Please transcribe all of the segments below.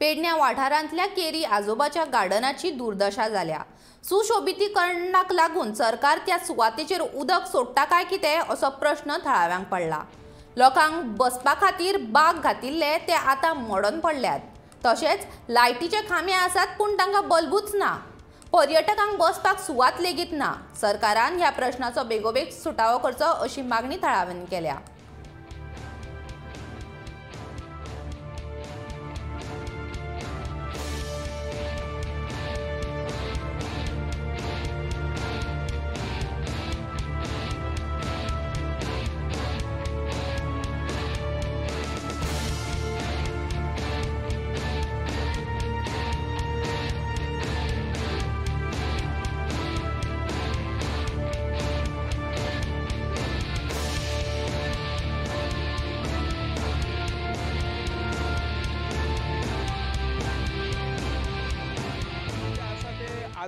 पेडण्या वाठारांतल्या केरी आजोबाच्या गार्डनाची दुर्दशा जाल्या। सुशोभितीकरणाक लागून सरकार त्या सुवातेचेर उदक सोडटा काय कितें असो प्रश्न थळाव्यांक पडला। लोकांक बसपा खातीर बाग घातिल्ले ते आता मोडून पडल्यात। तशेंच लायटीचे खांबे आसात पूण तांकां बल्बूच ना। पर्यटकांक बसपाक सुवात लेगीत ना। सरकारान ह्या प्रश्नाचो बेगोबेग सुटावो करचो अशी मागणी थळाव्यांनी केल्या।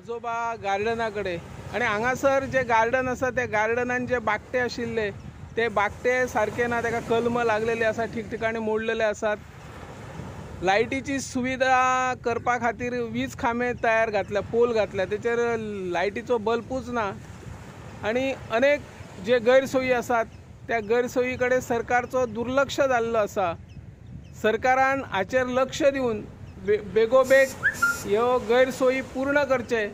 आजोबा गार्डना कड़े आणि हंगासर जे गार्डन आसा ते गार्डनान जे बाकटे आशिल्ले ते बाकटे सारखे ना। तेका कलम लागलेले आसा, ठिकठिकाणी मोडलेले आसात। लायटीची सुविधा करपा खातीर वीज खांबे तयार घातल्या, पोल घातल्या, तेचेर लायटीचो बल्बूच ना। आणि अनेक जे गैरसोयी आसात त्या गैरसोयी कडेन सरकारचो दुर्लक्ष जाल्लो आसा। सरकारान हाचेर लक्ष दिवन बेगोबेग ह्यो गैरसोयी पूर्ण करचे।